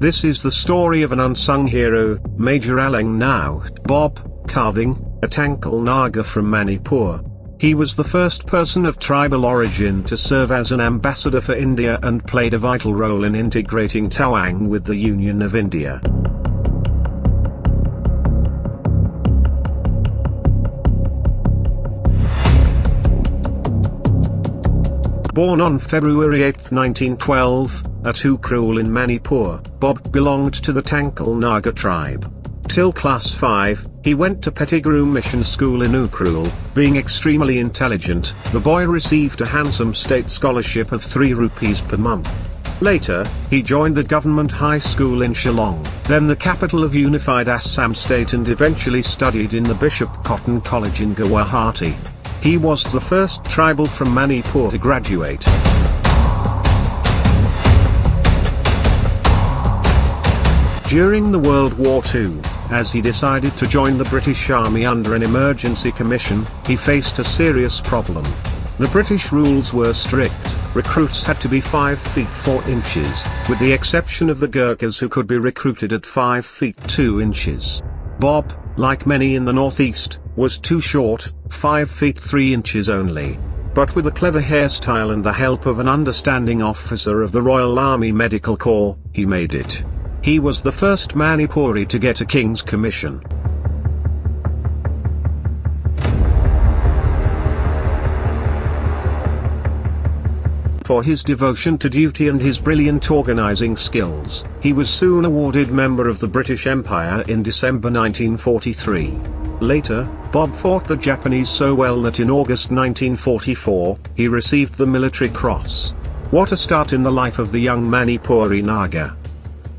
This is the story of an unsung hero, Major Ralengnao Bob Khathing, a Tangkhul Naga from Manipur. He was the first person of tribal origin to serve as an ambassador for India and played a vital role in integrating Tawang with the Union of India. Born on February 8, 1912, at Ukhrul in Manipur, Bob belonged to the Tangkhul Naga tribe. Till class 5, he went to Pettigrew Mission School in Ukhrul. Being extremely intelligent, the boy received a handsome state scholarship of ₹3 per month. Later, he joined the government high school in Shillong, then the capital of unified Assam state, and eventually studied in the Bishop Cotton College in Guwahati. He was the first tribal from Manipur to graduate. During the World War II, as he decided to join the British Army under an emergency commission, he faced a serious problem. The British rules were strict. Recruits had to be 5 feet 4 inches, with the exception of the Gurkhas, who could be recruited at 5 feet 2 inches. Bob, like many in the Northeast, was too short, 5 feet 3 inches only. But with a clever hairstyle and the help of an understanding officer of the Royal Army Medical Corps, he made it. He was the first Manipuri to get a King's Commission. For his devotion to duty and his brilliant organizing skills, he was soon awarded Member of the British Empire in December 1943. Later, Bob fought the Japanese so well that in August 1944, he received the Military Cross. What a start in the life of the young Manipuri Naga.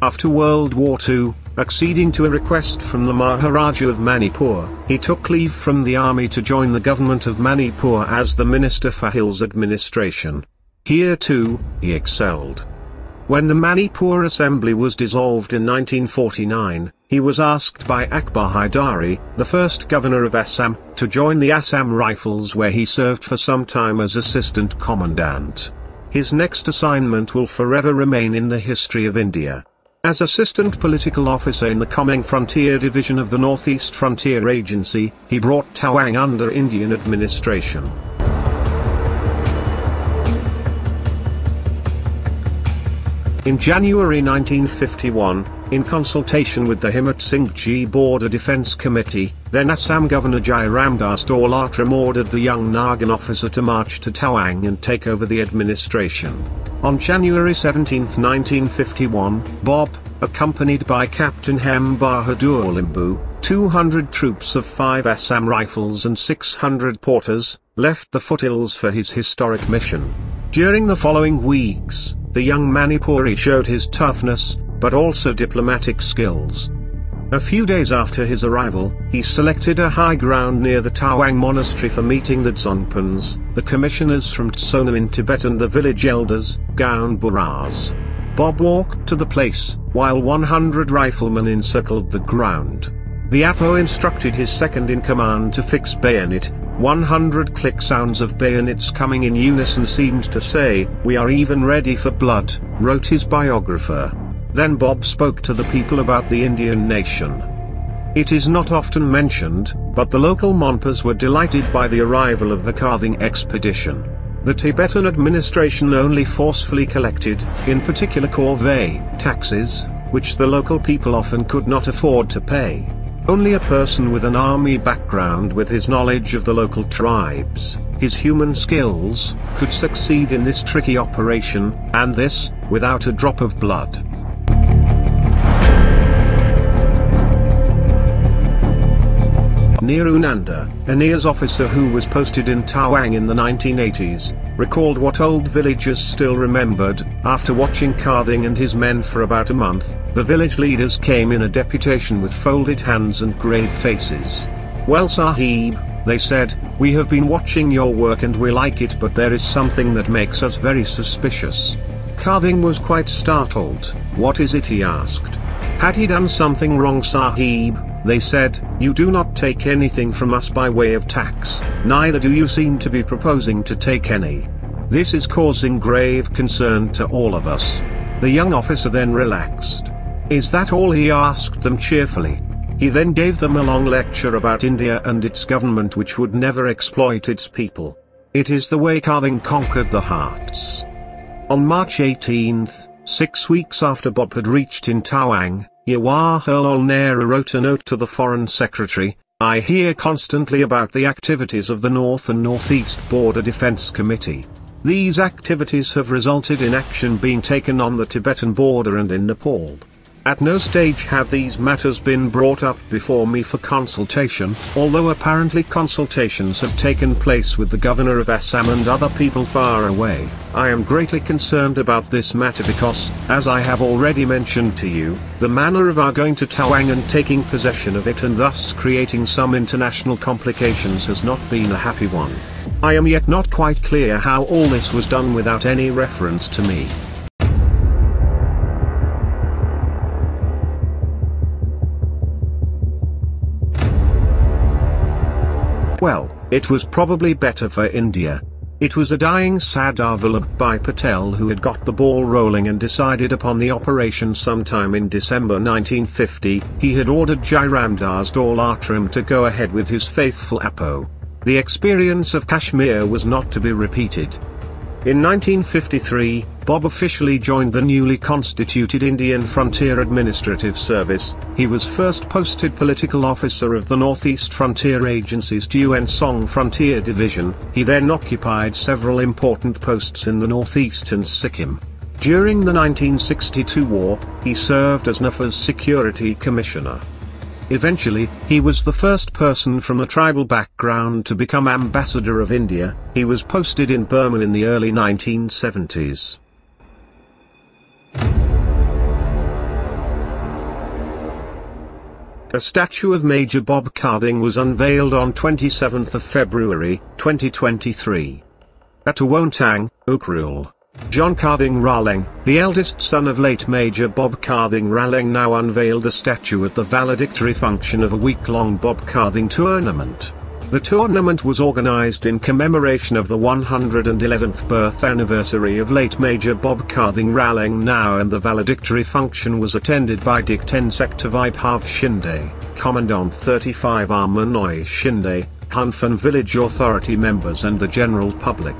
After World War II, acceding to a request from the Maharaja of Manipur, he took leave from the army to join the government of Manipur as the Minister for Hills Administration. Here too, he excelled. When the Manipur Assembly was dissolved in 1949, he was asked by Akbar Haidari, the first governor of Assam, to join the Assam Rifles, where he served for some time as assistant commandant. His next assignment will forever remain in the history of India. As assistant political officer in the Kameng Frontier Division of the Northeast Frontier Agency, he brought Tawang under Indian administration. In January 1951, in consultation with the Himatsingji Border Defence Committee, then Assam Governor Jairamdas Daulatram ordered the young Nagan officer to march to Tawang and take over the administration. On January 17, 1951, Bob, accompanied by Captain Hem Bahadur Limbu, 200 troops of 5 Assam Rifles and 600 porters, left the foothills for his historic mission. During the following weeks, the young Manipuri showed his toughness, but also diplomatic skills. A few days after his arrival, he selected a high ground near the Tawang Monastery for meeting the Dzongpans, the commissioners from Tsona in Tibet, and the village elders, Gaon Buras. Bob walked to the place, while 100 riflemen encircled the ground. The Apo instructed his second-in-command to fix bayonet. 100 click sounds of bayonets coming in unison seemed to say, "We are even ready for blood," wrote his biographer. Then Bob spoke to the people about the Indian nation. It is not often mentioned, but the local Monpas were delighted by the arrival of the Khathing expedition. The Tibetan administration only forcefully collected, in particular corvée, taxes, which the local people often could not afford to pay. Only a person with an army background, with his knowledge of the local tribes, his human skills, could succeed in this tricky operation, and this, without a drop of blood. Nirunanda, an IAS officer who was posted in Tawang in the 1980s, recalled what old villagers still remembered. After watching Khathing and his men for about a month, the village leaders came in a deputation with folded hands and grave faces. "Well, Sahib," they said, "we have been watching your work and we like it, but there is something that makes us very suspicious." Khathing was quite startled. "What is it?" he asked. "Had he done something wrong, Sahib?" they said. "You do not take anything from us by way of tax, neither do you seem to be proposing to take any. This is causing grave concern to all of us." The young officer then relaxed. "Is that all?" he asked them cheerfully. He then gave them a long lecture about India and its government, which would never exploit its people. It is the way Khathing conquered the hearts. On March 18, 6 weeks after Bob had reached in Tawang, Jawaharlal Nehru wrote a note to the Foreign Secretary, "I hear constantly about the activities of the North and Northeast Border Defence Committee. These activities have resulted in action being taken on the Tibetan border and in Nepal. At no stage have these matters been brought up before me for consultation, although apparently consultations have taken place with the Governor of Assam and other people far away. I am greatly concerned about this matter because, as I have already mentioned to you, the manner of our going to Tawang and taking possession of it and thus creating some international complications has not been a happy one. I am yet not quite clear how all this was done without any reference to me." Well, it was probably better for India. It was a dying sad envelope by Patel, who had got the ball rolling and decided upon the operation sometime in December 1950. He had ordered Jairamdas Daulatram to go ahead with his faithful Apo. The experience of Kashmir was not to be repeated. In 1953, Bob officially joined the newly constituted Indian Frontier Administrative Service. He was first posted political officer of the Northeast Frontier Agency's Duensong Frontier Division. He then occupied several important posts in the Northeast and Sikkim. During the 1962 war, he served as NAFA's Security Commissioner. Eventually, he was the first person from a tribal background to become Ambassador of India. He was posted in Burma in the early 1970s. A statue of Major Bob Khathing was unveiled on 27 February, 2023. At Awontang, Ukhrul. John Khathing Raleng, the eldest son of late Major Bob Khathing Ralengnao, unveiled the statue at the valedictory function of a week-long Bob Khathing tournament. The tournament was organized in commemoration of the 111th birth anniversary of late Major Bob Khathing Ralengnao, and the valedictory function was attended by Dikten Sekta Vibhav Shinde, Commandant 35 Manoj Shinde, Hunfan Village Authority members and the general public.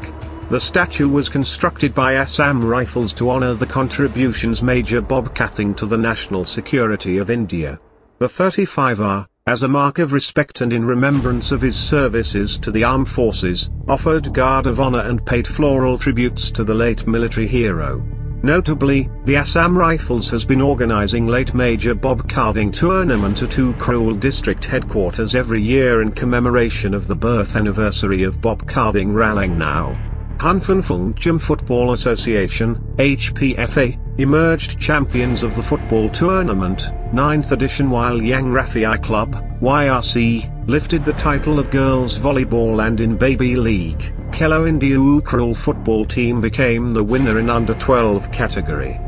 The statue was constructed by Assam Rifles to honor the contributions Major Bob Khathing to the national security of India. The 35R, as a mark of respect and in remembrance of his services to the armed forces, offered guard of honor and paid floral tributes to the late military hero. Notably, the Assam Rifles has been organizing late Major Bob Khathing tournament at Ukhrul district headquarters every year in commemoration of the birth anniversary of Bob Khathing Ralengnao. Hanfenfungcham Gym Football Association, HPFA, emerged champions of the football tournament, 9th edition, while Yang Rafi'i Club, YRC, lifted the title of girls volleyball, and in Baby League, Khelo India Ukhrul football team became the winner in under-12 category.